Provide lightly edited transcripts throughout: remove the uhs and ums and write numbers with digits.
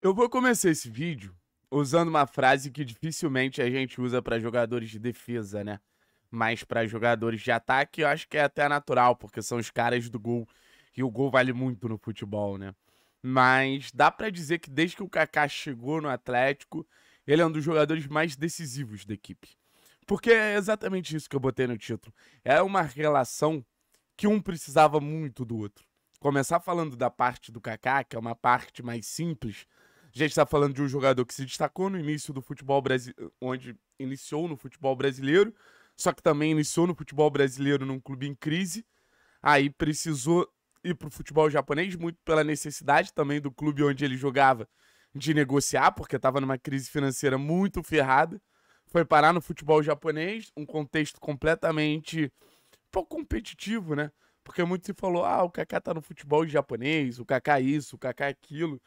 Eu vou começar esse vídeo usando uma frase que dificilmente a gente usa para jogadores de defesa, né? Mas para jogadores de ataque eu acho que é até natural, porque são os caras do gol e o gol vale muito no futebol, né? Mas dá para dizer que desde que o Kaká chegou no Atlético, ele é um dos jogadores mais decisivos da equipe. Porque é exatamente isso que eu botei no título. É uma relação que um precisava muito do outro. Começar falando da parte do Kaká, que é uma parte mais simples. A gente está falando de um jogador que se destacou no início do futebol brasileiro, onde iniciou no futebol brasileiro, só que também iniciou no futebol brasileiro num clube em crise. Aí precisou ir para o futebol japonês, muito pela necessidade também do clube onde ele jogava de negociar, porque estava numa crise financeira muito ferrada. Foi parar no futebol japonês, um contexto completamente pouco competitivo, né? Porque muito se falou, ah, o Kaká tá no futebol japonês, o Kaká isso, o Kaká aquilo.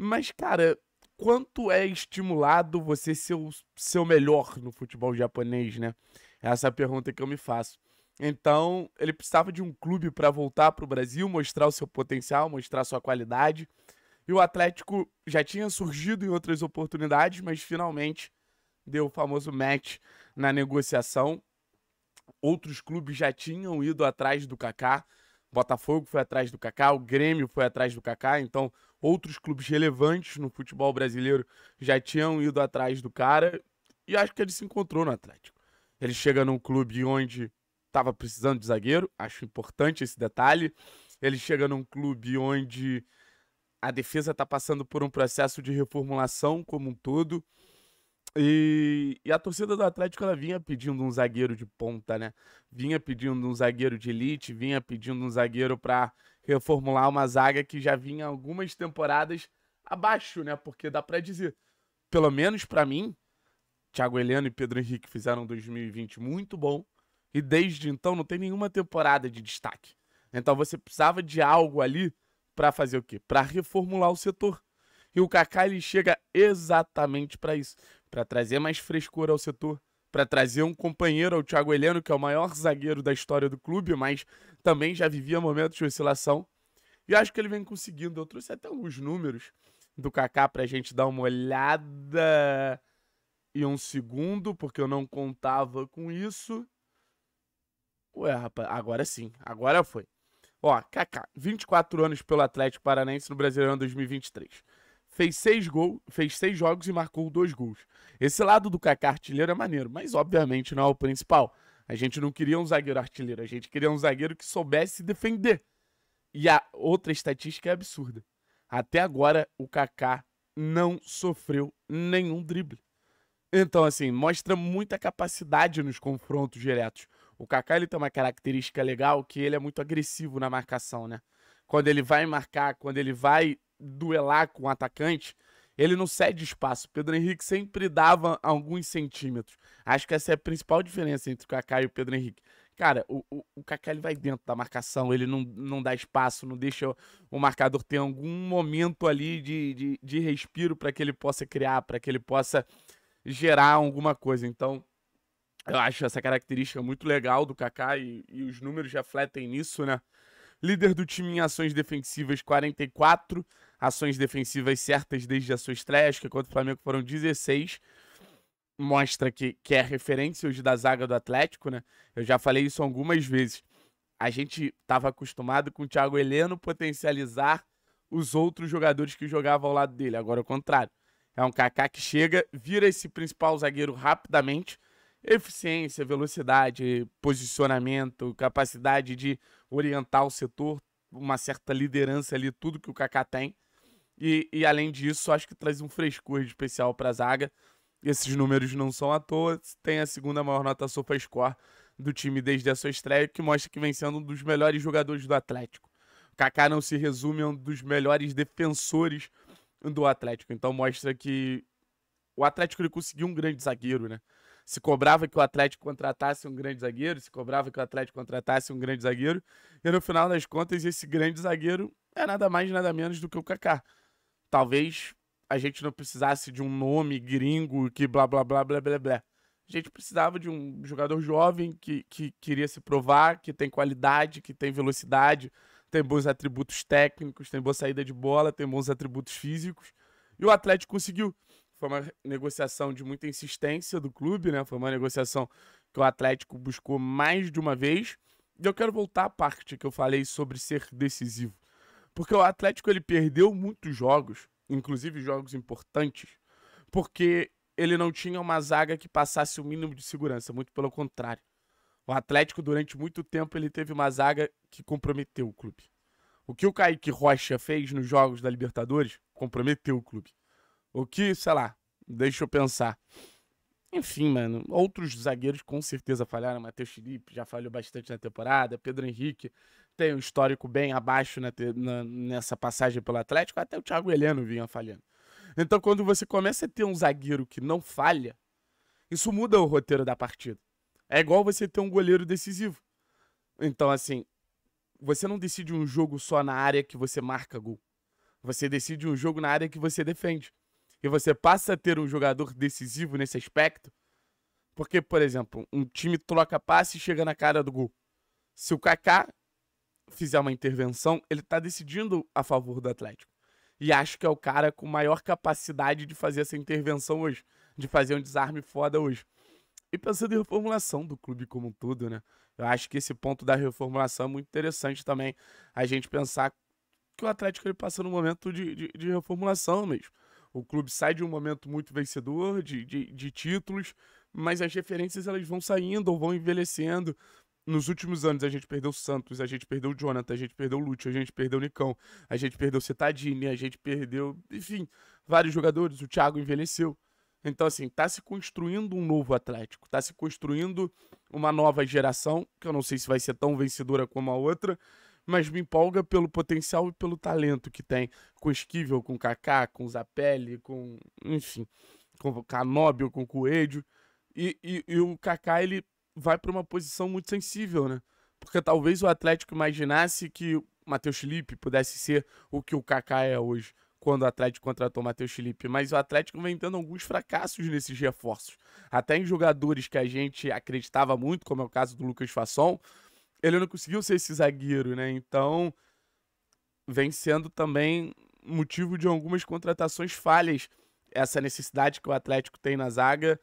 Mas, cara, quanto é estimulado você ser o seu melhor no futebol japonês, né? Essa é a pergunta que eu me faço. Então, ele precisava de um clube para voltar pro Brasil, mostrar o seu potencial, mostrar a sua qualidade. E o Atlético já tinha surgido em outras oportunidades, mas finalmente deu o famoso match na negociação. Outros clubes já tinham ido atrás do Kaká. Botafogo foi atrás do Kaká, o Grêmio foi atrás do Kaká. Então, outros clubes relevantes no futebol brasileiro já tinham ido atrás do cara. E acho que ele se encontrou no Atlético. Ele chega num clube onde estava precisando de zagueiro. Acho importante esse detalhe. Ele chega num clube onde a defesa está passando por um processo de reformulação como um todo. E a torcida do Atlético, ela vinha pedindo um zagueiro de ponta, né? Vinha pedindo um zagueiro de elite, vinha pedindo um zagueiro para reformular uma zaga que já vinha algumas temporadas abaixo, né? Porque dá para dizer, pelo menos para mim, Thiago Heleno e Pedro Henrique fizeram 2020 muito bom e desde então não tem nenhuma temporada de destaque. Então você precisava de algo ali para fazer o quê? Para reformular o setor. E o Kaká, ele chega exatamente para isso, para trazer mais frescor ao setor, para trazer um companheiro ao Thiago Heleno, que é o maior zagueiro da história do clube, mas também já vivia momentos de oscilação. E acho que ele vem conseguindo. Eu trouxe até alguns números do Kaká para a gente dar uma olhada e um segundo, porque eu não contava com isso. Ué, rapaz, agora sim, agora foi. Ó, Kaká, 24 anos pelo Atlético Paranaense no Brasileirão 2023. Fez seis jogos e marcou 2 gols. Esse lado do Kaká artilheiro é maneiro, mas obviamente não é o principal. A gente não queria um zagueiro artilheiro, a gente queria um zagueiro que soubesse defender. E a outra estatística é absurda. Até agora, o Kaká não sofreu nenhum drible. Então, assim, mostra muita capacidade nos confrontos diretos. O Kaká, ele tem uma característica legal, que ele é muito agressivo na marcação, né? Quando ele vai marcar, quando ele vai duelar com o atacante, ele não cede espaço. Pedro Henrique sempre dava alguns centímetros. Acho que essa é a principal diferença entre o Kaká e o Pedro Henrique. Cara, o Kaká, ele vai dentro da marcação, ele não dá espaço, não deixa o marcador ter algum momento ali de respiro para que ele possa criar, para que ele possa gerar alguma coisa. Então, eu acho essa característica muito legal do Kaká e os números refletem nisso, né? Líder do time em ações defensivas, 44. Ações defensivas certas desde a sua estreia, acho que contra o Flamengo foram 16. Mostra que é referência hoje da zaga do Atlético, né? Eu já falei isso algumas vezes. A gente estava acostumado com o Thiago Heleno potencializar os outros jogadores que jogavam ao lado dele. Agora é o contrário. É um Kaká que chega, vira esse principal zagueiro rapidamente. Eficiência, velocidade, posicionamento, capacidade de orientar o setor, uma certa liderança ali, tudo que o Kaká tem. E além disso, acho que traz um frescor especial para a zaga. Esses números não são à toa. Tem a segunda maior nota SofaScore do time desde a sua estreia, que mostra que vem sendo um dos melhores jogadores do Atlético. O Kaká não se resume a um dos melhores defensores do Atlético. Então mostra que o Atlético, ele conseguiu um grande zagueiro, né? Se cobrava que o Atlético contratasse um grande zagueiro, se cobrava que o Atlético contratasse um grande zagueiro, e no final das contas esse grande zagueiro é nada mais nada menos do que o Kaká. Talvez a gente não precisasse de um nome gringo que blá blá blá blá blá blá. A gente precisava de um jogador jovem que queria se provar, que tem qualidade, que tem velocidade, tem bons atributos técnicos, tem boa saída de bola, tem bons atributos físicos, E o Atlético conseguiu. Foi uma negociação de muita insistência do clube, né? Foi uma negociação que o Atlético buscou mais de uma vez. E eu quero voltar à parte que eu falei sobre ser decisivo. Porque o Atlético, ele perdeu muitos jogos, inclusive jogos importantes, porque ele não tinha uma zaga que passasse o mínimo de segurança, muito pelo contrário. O Atlético, durante muito tempo, ele teve uma zaga que comprometeu o clube. O que o Caíque Rocha fez nos jogos da Libertadores comprometeu o clube. O que, sei lá, deixa eu pensar. Enfim, mano, outros zagueiros com certeza falharam. Matheus Felipe já falhou bastante na temporada. Pedro Henrique tem um histórico bem abaixo nessa passagem pelo Atlético. Até o Thiago Heleno vinha falhando. Então, quando você começa a ter um zagueiro que não falha, isso muda o roteiro da partida. É igual você ter um goleiro decisivo. Então, assim, você não decide um jogo só na área que você marca gol. Você decide um jogo na área que você defende. E você passa a ter um jogador decisivo nesse aspecto, porque, por exemplo, um time troca passe e chega na cara do gol. Se o Kaká fizer uma intervenção, ele tá decidindo a favor do Atlético. E acho que é o cara com maior capacidade de fazer essa intervenção hoje, de fazer um desarme foda hoje. E pensando em reformulação do clube como um todo, né? Eu acho que esse ponto da reformulação é muito interessante também, a gente pensar que o Atlético ele passa num momento de reformulação mesmo. O clube sai de um momento muito vencedor, de títulos, mas as referências elas vão saindo ou vão envelhecendo. Nos últimos anos a gente perdeu o Santos, a gente perdeu o Jonathan, a gente perdeu o Lúcio, a gente perdeu o Nicão, a gente perdeu o Cittadini, a gente perdeu, enfim, vários jogadores. O Thiago envelheceu. Então, assim, tá se construindo um novo Atlético, tá se construindo uma nova geração, que eu não sei se vai ser tão vencedora como a outra, mas me empolga pelo potencial e pelo talento que tem com Esquivel, com Kaká, com Zapelli, com, enfim, com Canóbio, com Coelho. E o Kaká, ele vai para uma posição muito sensível, né? Porque talvez o Atlético imaginasse que o Matheus Felipe pudesse ser o que o Kaká é hoje, quando o Atlético contratou o Matheus Felipe. Mas o Atlético vem tendo alguns fracassos nesses reforços. Até em jogadores que a gente acreditava muito, como é o caso do Lucas Fasson, ele não conseguiu ser esse zagueiro, né? Então, vem sendo também motivo de algumas contratações falhas. Essa necessidade que o Atlético tem na zaga,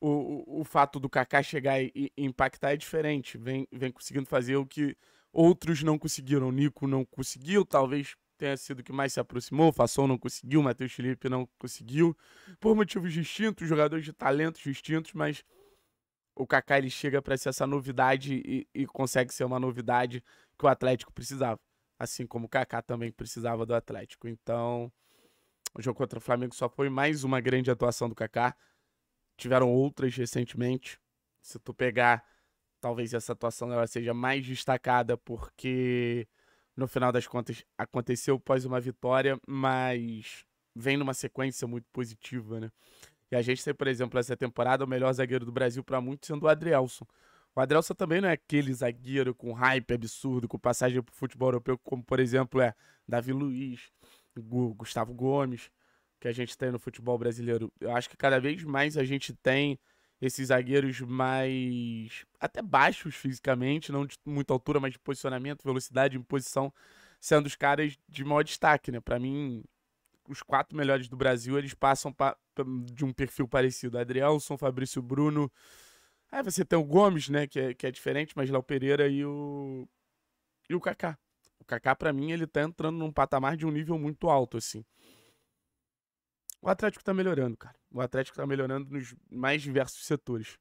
o fato do Kaká chegar e impactar é diferente. Vem conseguindo fazer o que outros não conseguiram. O Nico não conseguiu, talvez tenha sido o que mais se aproximou. O Fasson não conseguiu, o Matheus Felipe não conseguiu. Por motivos distintos, jogadores de talentos distintos, mas o Kaká ele chega para ser essa novidade e consegue ser uma novidade que o Atlético precisava. Assim como o Kaká também precisava do Atlético. Então, o jogo contra o Flamengo só foi mais uma grande atuação do Kaká. Tiveram outras recentemente. Se tu pegar, talvez essa atuação ela seja mais destacada, porque no final das contas aconteceu após uma vitória, mas vem numa sequência muito positiva, né? E a gente tem, por exemplo, essa temporada, o melhor zagueiro do Brasil para muitos sendo o Adryelson. O Adryelson também não é aquele zagueiro com hype absurdo, com passagem para o futebol europeu, como, por exemplo, é Davi Luiz, Gustavo Gomes, que a gente tem no futebol brasileiro. Eu acho que cada vez mais a gente tem esses zagueiros mais até baixos fisicamente, não de muita altura, mas de posicionamento, velocidade, imposição, sendo os caras de maior destaque, né? Para mim, os 4 melhores do Brasil, eles passam de um perfil parecido. Adryelson, Fabrício Bruno. Aí você tem o Gomes, né? Que é diferente, mas Léo Pereira e o Kaká. O Kaká, pra mim, ele tá entrando num patamar de um nível muito alto, assim. O Atlético tá melhorando, cara. O Atlético tá melhorando nos mais diversos setores.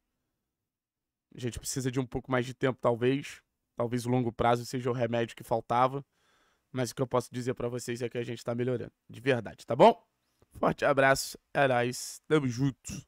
A gente precisa de um pouco mais de tempo, talvez. Talvez o longo prazo seja o remédio que faltava. Mas o que eu posso dizer pra vocês é que a gente tá melhorando. De verdade, tá bom? Forte abraço, é nóis, tamo junto.